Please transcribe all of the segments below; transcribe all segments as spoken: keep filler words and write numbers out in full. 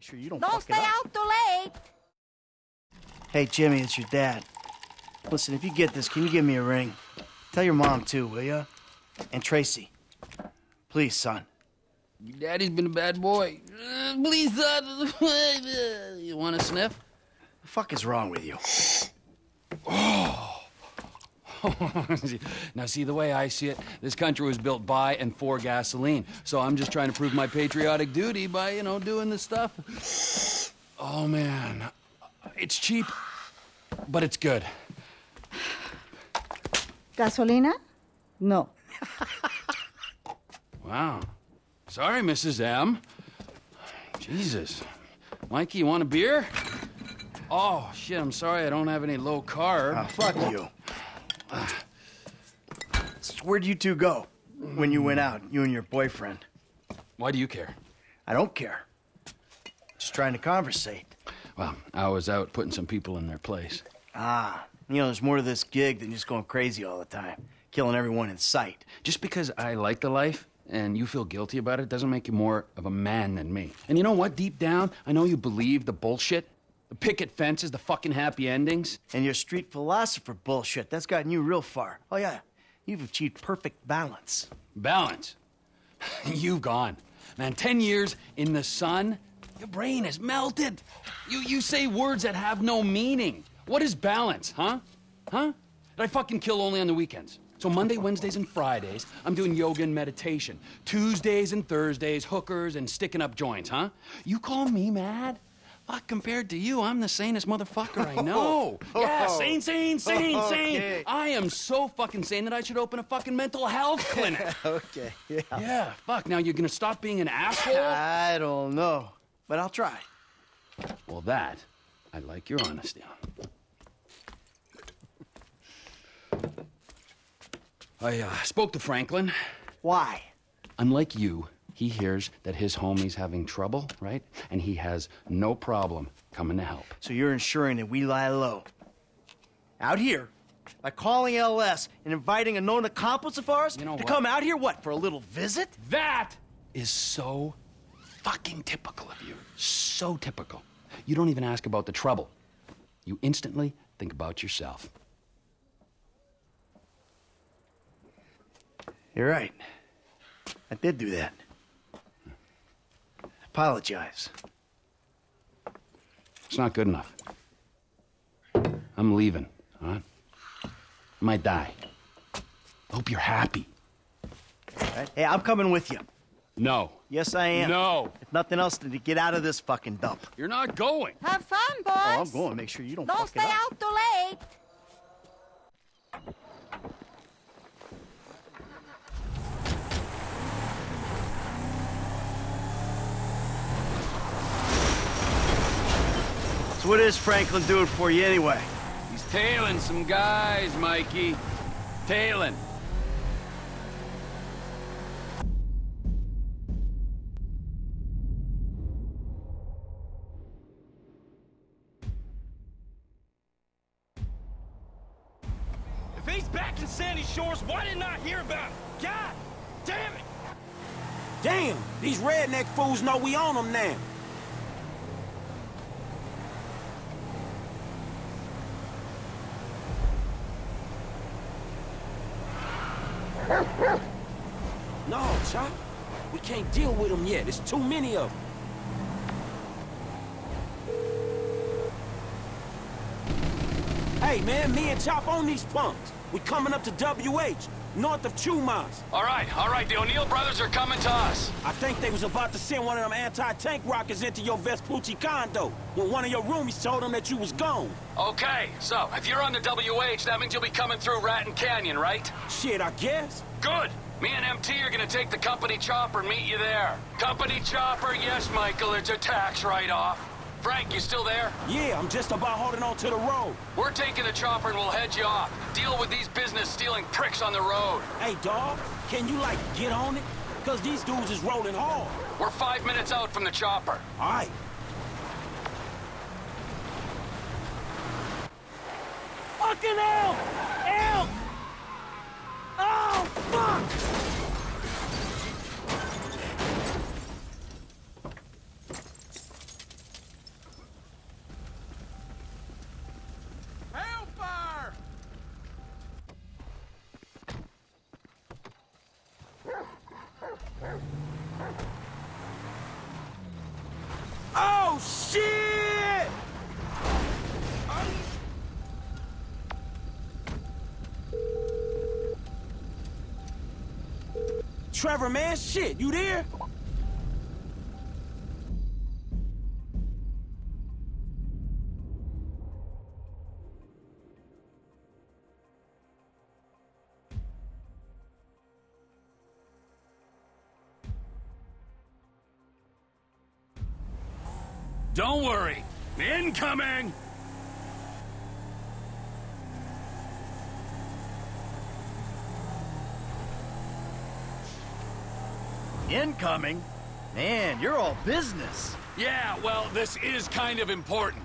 Make sure you don't Don't stay out too late! Hey, Jimmy, it's your dad. Listen, if you get this, can you give me a ring? Tell your mom, too, will ya? And Tracy. Please, son. Your daddy's been a bad boy. Uh, please, son. You want a sniff? The fuck is wrong with you? Oh. Now, see, the way I see it, this country was built by and for gasoline. So I'm just trying to prove my patriotic duty by, you know, doing this stuff. Oh, man. It's cheap, but it's good. Gasolina? No. Wow. Sorry, Missus M. Jesus. Mikey, you want a beer? Oh, shit, I'm sorry I don't have any low carb. Ah, fuck you. Where'd you two go when you went out, you and your boyfriend? Why do you care? I don't care. Just trying to conversate. Well, I was out putting some people in their place. Ah, you know, there's more to this gig than just going crazy all the time, killing everyone in sight. Just because I like the life and you feel guilty about it doesn't make you more of a man than me. And you know what? Deep down, I know you believe the bullshit. The picket fences, the fucking happy endings. And your street philosopher bullshit, that's gotten you real far. Oh, yeah, you've achieved perfect balance. Balance? You've gone. Man, ten years in the sun, your brain is melted. You, you say words that have no meaning. What is balance, huh? Huh? Did I fucking kill only on the weekends? So Monday, Wednesdays, and Fridays, I'm doing yoga and meditation. Tuesdays and Thursdays, hookers and sticking up joints, huh? You call me mad? Fuck, compared to you, I'm the sanest motherfucker I know. Oh, yeah, sane, sane, sane, oh, sane. Okay. I am so fucking sane that I should open a fucking mental health clinic. Okay, yeah. Yeah, fuck, now you're gonna stop being an asshole? I don't know, but I'll try. Well, that, I like your honesty on. I uh, spoke to Franklin. Why? Unlike you, he hears that his homie's having trouble, right? And he has no problem coming to help. So you're ensuring that we lie low out here by calling L S and inviting a known accomplice of ours you know to what? Come out here, what, for a little visit? That is so fucking typical of you. So typical. You don't even ask about the trouble. You instantly think about yourself. You're right. I did do that. Apologize. It's not good enough. I'm leaving, all right? I might die. Hope you're happy. Right. Hey, I'm coming with you. No. Yes, I am. No. If nothing else, then to get out of this fucking dump. You're not going. Have fun, boys. Oh, I'm going. Make sure you don't Don't fuck stay it up. out too late. So what is Franklin doing for you anyway? He's tailing some guys, Mikey. Tailing. If he's back in Sandy Shores, why didn't I hear about it? God damn it! Damn, these redneck fools know we on them now. No, Chop. We can't deal with them yet. There's too many of them. Hey, man, me and Chop own these punks. We're coming up to W H, north of Chumas. All right, all right. The O'Neill brothers are coming to us. I think they was about to send one of them anti-tank rockets into your Vespucci condo when one of your roomies told them that you was gone. Okay, so if you're on the W H, that means you'll be coming through Rattan Canyon, right? Shit, I guess. Good. Me and M T are gonna take the company chopper and meet you there. Company chopper, yes, Michael, it's a tax write-off. Frank, you still there? Yeah, I'm just about holding on to the road. We're taking the chopper and we'll head you off. Deal with these business-stealing pricks on the road. Hey, dog, can you, like, get on it? Because these dudes is rolling hard. We're five minutes out from the chopper. All right. Fucking hell! Help! Oh, fuck! Oh, shit! Oh. Trevor, man, shit, you there? Don't worry, incoming! Incoming? Man, you're all business. Yeah, well, this is kind of important.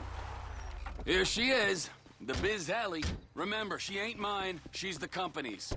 Here she is, the Biz Alley. Remember, she ain't mine, she's the company's.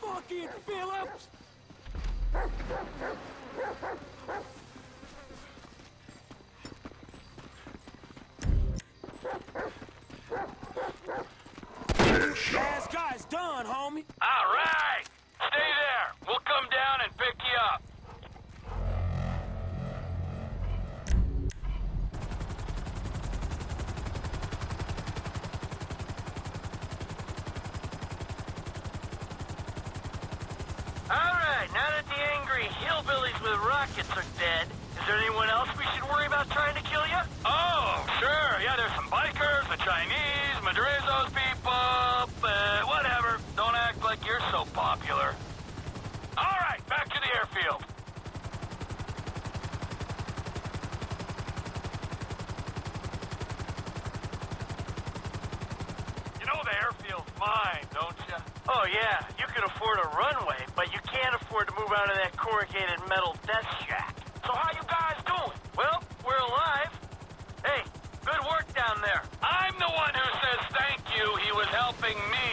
Fucking Phillips! Last guy's done, homie! All right! Stay there! We'll come down and pick you up! Rockets are dead. Is there anyone else we should worry about trying to kill you? Oh, sure. Yeah, there's some bikers, the Chinese, Madrazo's people, uh, whatever. Don't act like you're popular. All right, back to the airfield. You know the airfield's mine, don't you? Oh, yeah. You can afford a runway, but you can't afford to move out of that corrugated metal death shack. So how you guys doing? Well, we're alive. Hey, good work down there. I'm the one who says thank you. He was helping me.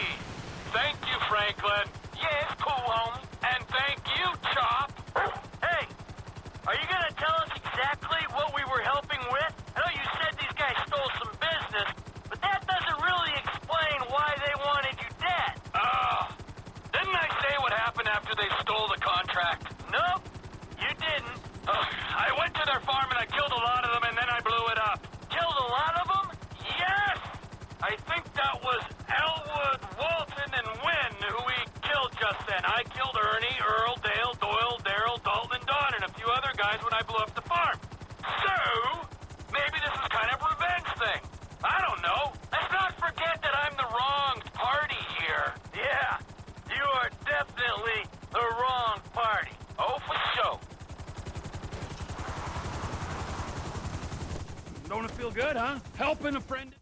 Thank you, Franklin. Yeah, it's cool, homie. And thank you, Chop. Hey, are you gonna tell us exactly what we were helping with? I know you said these guys stole some business, but that doesn't really explain why they wanted you dead. Oh, didn't I say what happened after they stole the contract? Nope, you didn't. Ugh, I went to their farm and I killed a lot of them and then I blew it up. Killed a lot of them? Yes! I think that was Elwood, Walton, and Wynn who we killed just then. I killed Ernie, Earl, Dale, Doyle, Darryl, Dalton, and Don, and a few other guys when I blew up the farm. So, maybe this is kind of a revenge thing. I don't know. Let's not forget that I'm the wrong party here. Yeah, you are definitely the wrong party. Oh, for sure. Don't it feel good, huh? Helping a friend...